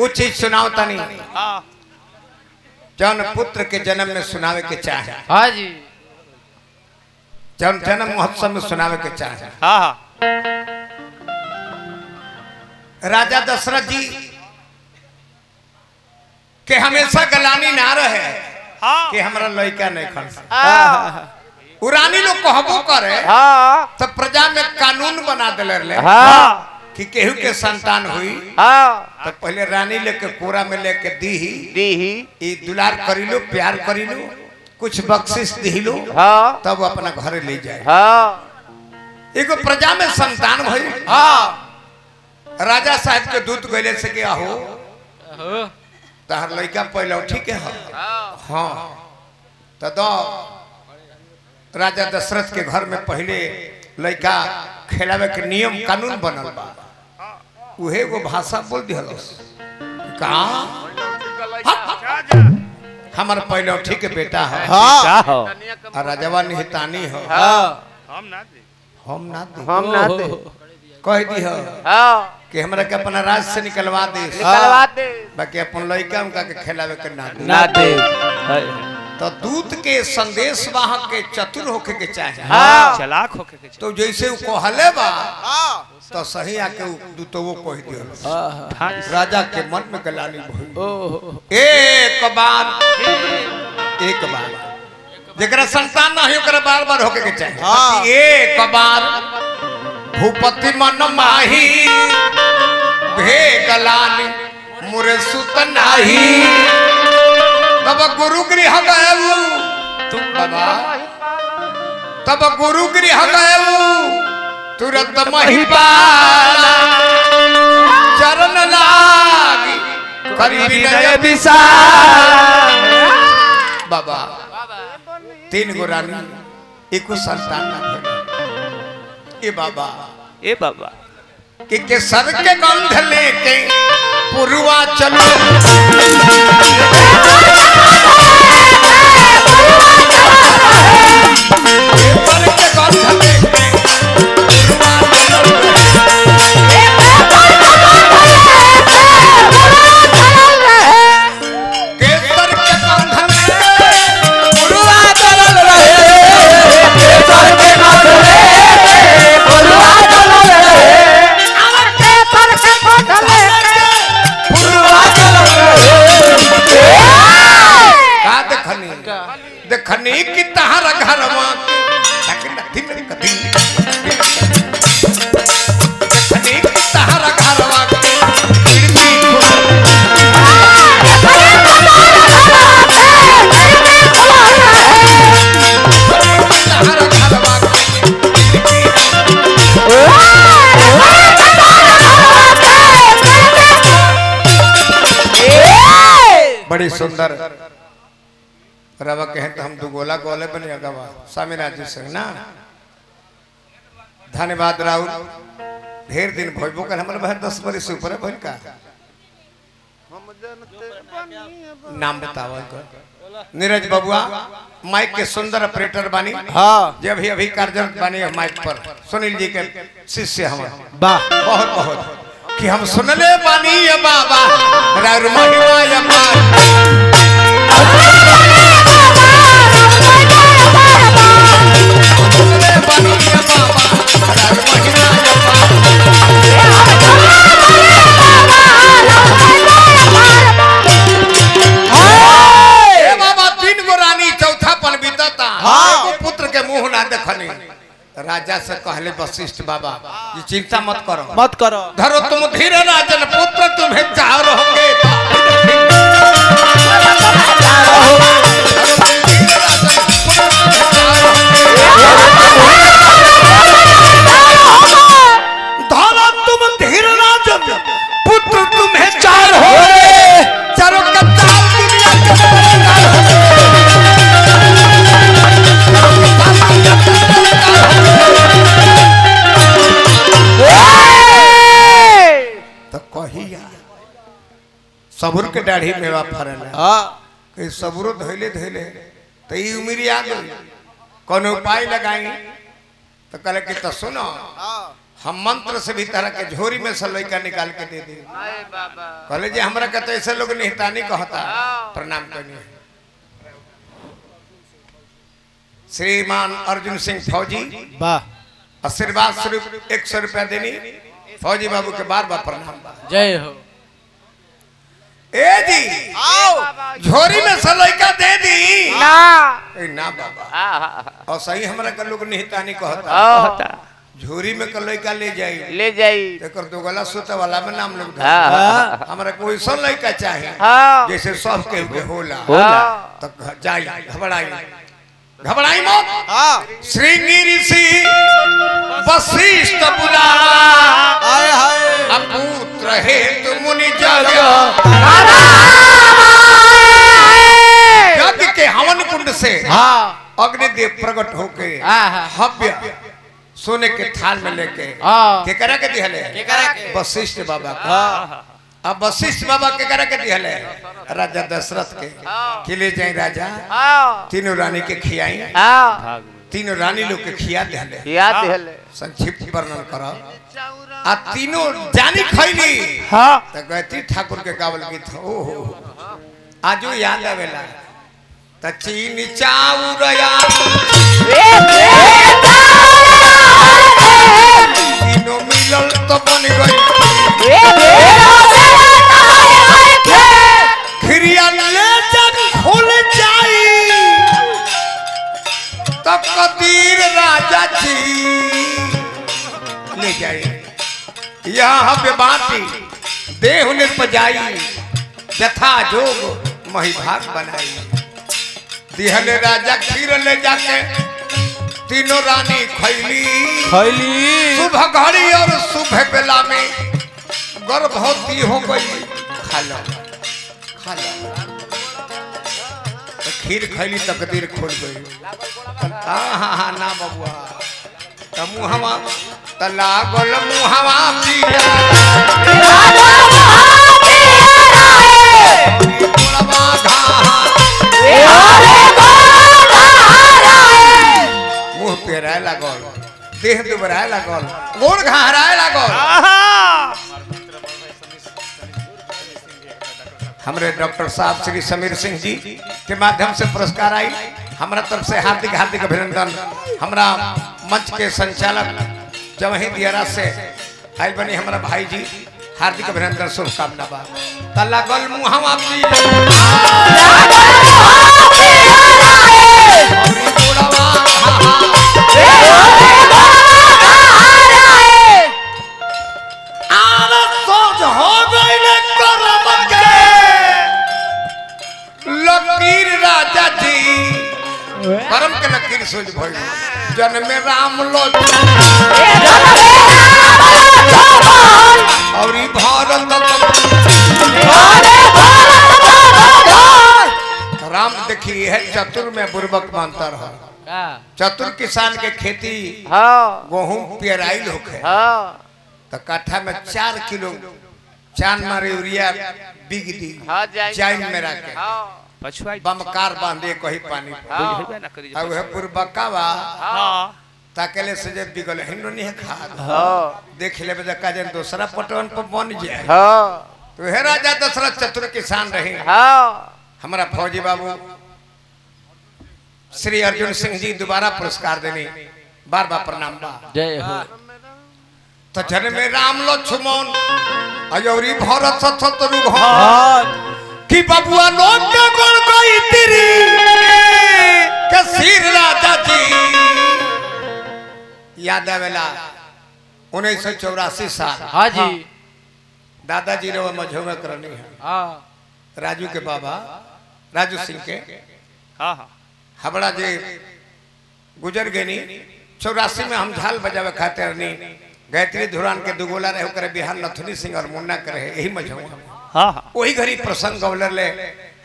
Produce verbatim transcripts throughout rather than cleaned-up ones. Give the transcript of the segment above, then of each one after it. कुछ चीज सुनावता नहीं जौन पुत्र के जन्म में सुनावे के चाहे। हाँ जी, जौन जन्म महोत्सव में सुनावे के चाहे। राजा दशरथ जी के हमेशा गलानी ना रहे कि हमारा लड़का नहीं खा पुरानी लोग कहबो करे तो प्रजा में कानून बना दिले कि केहू के संतान हुई तो पहले रानी लेके कोरा में लेके दी ही दी ही ई दुलार करी लो, प्यार करी लो, कुछ बख्शिश दी लो, तब अपना घर ले जाए। एगो प्रजा में संतान भई। राजा साहब के दूत गले से के आहो तहर लड़का पहले ठीक है। हाँ, तो दो राजा दशरथ के घर में पहले लड़का खेलावे के नियम कानून बनल बा। उहे वो भाषा बोल दिहलो का हमर पहले ठीक बेटा है। हां, राजावा निहतानी हो। हां, हम ना दे हम ना दे हम ना दे कह दी हो। हां, कि हमरा के अपना राज से निकलवा दे निकलवा दे बाकी अपन लड़का उनका के खेलावे के ना दे ना दे। तो दूत के संदेश वाहक के चतुर होके के चाहिए। हाँ। चलाक होके के चाहिए। तो जैसे वो कहले बा तो सही आके दूतो वो कह दियो। राजा के मन में गलानी भइल। एक बार एक बार जेकरा संतान ना हो ओकरा बार बार होके के चाहिए। एक बार भूपति मन माही भे गलानी मुरे सुत नाही तब गुरु गृह गए तुम बाबा तब गुरु गृह गए तुरंत महिपाला चरण लागी करी विनय विशाल बाबा। तीन गुरानी एको संतान ना भेल। ए बाबा ए बाबा के के सर के गंध लेके पुरुआ चलो सुंदर रवा कहे तो हम दुगोला गोले बने अगवा स्वामी राजू सिंह ना। धन्यवाद राहुल, ढेर दिन भोजबो कर हमर बहन दस बरिस ऊपर भइल का नाम बतावा कर। नीरज बबुआ माइक के सुंदर ऑपरेटर बानी। हां, जब ही अभी कार्यरत बानी माइक पर। सुनील जी के शिष्य हम वाह बहुत बहुत कि हम सुनले बानी ये बाबा राम महिमा ये बाबा। तीन गो रानी चौथा पन बीतता। हाँ, पुत्र के मुंह ना देखनी। राजा से कहले वशिष्ठ बाबा ये चिंता मत करो मत करो धरो तुम धीरे राजन पुत्र तुम्हें चाह रहोगे धरो तुम धीरे राजन पुत्र तुम्हें चाह रहोगे चारों कच्चा दुनिया के सबूर के दाढ़ी में वा फरल है। हां, के सबूरो धइले धइले त ई उमिर आ गई कोनो उपाय लगाई त कहले कि त सुनो हम मंत्र से भी तरह के झोरी में से लैका निकाल के दे दी। कहले जे हमरा के तो ऐसे लोग निहतानी कहता। प्रणाम करिए श्रीमान अर्जुन सिंह फौजी, आशीर्वाद स्वरूप एक सौ रुपया देनी फौजी बाबू के बार बार प्रणाम। जय हो। ए जी आओ झोरी में से लैका दे दी ना ए ना बाबा, और सही हमरा के लोग निहतानी कहता झोरी में लैका ले जाई ले जाई तो दोगला सूता वाला में नाम लोग हमरा कोई सन लैका चाहिए जैसे सब के के होला तो जाई घबराई घबराई मत। श्रृंगिरी सी वशिष्ठ बुलावा हाय हाय अपुत्र है तुम मुनि जग जग के हवन कुंड से अग्निदेव प्रकट होके हव्य सोने के थाल में लेके के करा के दिहले वशिष्ठ बाबा का। अब वशिष्ठ बाबा के करा के दिहले राजा दशरथ के कि ले जाए राजा तीनों रानी के खियाई, तीनों रानी लोग के खिया दिहले। संक्षिप्त वर्णन करो। आ तीनों जानी खैली तो गायत्री ठाकुर के गावल गीत हो आजो याद आवेला त चीनी चाउरया तीनों मिलल तो बन गई खिरिया ले जब खुल जाई तब कदीर राजा जी ले जाए यहाँ पे बाटी देह ने पजाई यथा जोग महिभाग बनाई दिहले राजा खीर ले जाके तीनों रानी खैली खैली सुबह घड़ी और सुबह बेला में गर्भवती हो गई। खाला खाला तो खीर खैली तकदीर खोल गई। हाँ हाँ हाँ ना बबुआ तो मुहवा तो लागल मुहवा पेराए लागल देह दुबराए लागल गोड़ घहराए लागल। हमरे डॉक्टर साहब श्री समीर सिंह जी के माध्यम से पुरस्कार आई। हमारा तरफ से हार्दिक हार्दिक अभिनंदन। हमारा मंच के संचालक जवही दियारा से आयल बनी हमारा भाई जी हार्दिक अभिनंदन शुभकामना बा। तल्ला गल मुहवा परम के लकीर सोच भइल जन्मे राम लो और ई भारत राम देखी है चतुर में बुर्बक मानता रहा। चतुर किसान के खेती गेहूं पेराइल होके तो काठा में चार किलो चांद मारे यूरिया बिग दी चाइन में रखे बमकार बांधे कही पानी पूर्वकावा ताकेले से जब बिगल हिंडो नहीं खाद देख ले का जन दूसरा पटवन पर बन जाए तो हे राजा दशरथ चतुर किसान रहे। हमारा फौजी बाबू श्री अर्जुन सिंह जी दोबारा पुरस्कार देने बार बार प्रणाम बा। जय हो। तो जन में राम लो छुमन अयोरी भरत शत्रु घर कि बबुआ लोग के गड़ गई तेरी के सिर राजा जी याद आवेला उन्नीस सौ चौरासी साल। हाँ जी दादाजी ने मझो में करनी है राजू के बाबा राजू सिंह के हमारा जी गुजर गए नी चौरासी में हम झाल बजावे खातिर नी गायत्री धुरान के दुगोला रहे करे बिहार लथुनी सिंह और मुन्ना के रहे यही मझो में वही घड़ी प्रसंग ले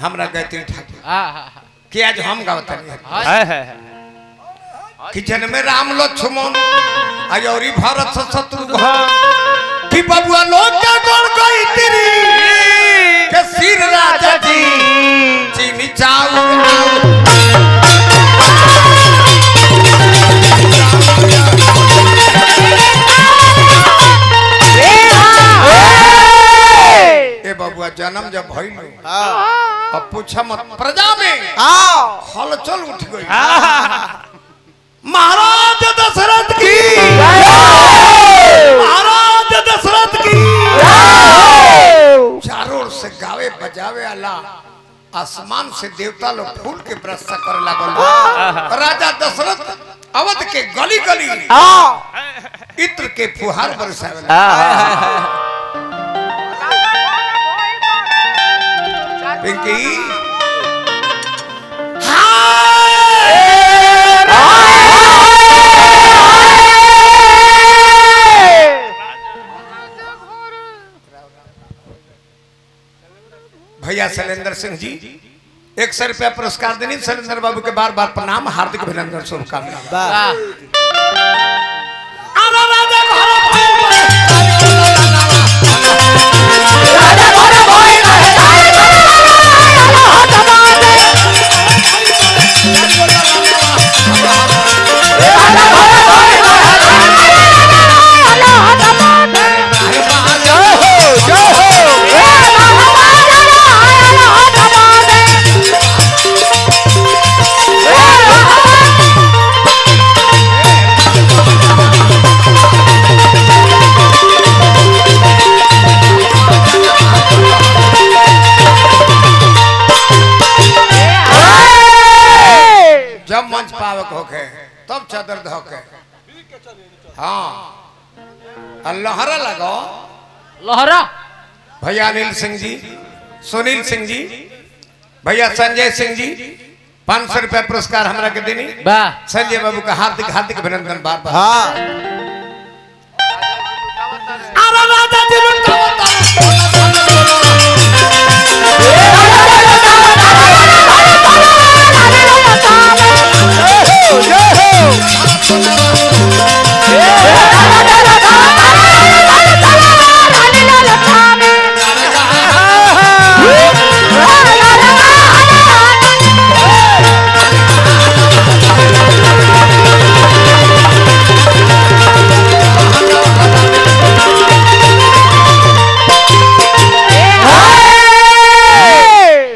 हमरा गायत्री ठाकुर कि आज हम गावता किचन में राम लक्ष्मण अयोरी भारत शत्रु कि बबुआ लोग क्या गड़ गई तेरी के सिर राजा जी चीनी चाउर पूछा मत, प्रजा में हलचल उठ गई। महाराज दशरथ की महाराज दशरथ की चारों ओर से गावे बजावे आला, आसमान से देवता लोग फूल के वर्षा करे लागल। राजा दशरथ अवध के गली गली इत्र के फुहार बरसावे लागल। भैया शैलेन्द्र सिंह जी एक सौ रुपया पुरस्कार देनी। शैलेन्द्र बाबू के बार बार प्रणाम, हार्दिक अभिनंदन, शुभकामनाएं। तब चादर धोके हाँ लहरा लगाओ लहरा। भैया अनिल सिंह जी, सुनील सिंह जी, भैया संजय सिंह जी पांच सौ रुपया पुरस्कार हमरा के देनी। संजय बाबू का हार्दिक हार्दिक अभिनंदन। बाप हाँ। Oh,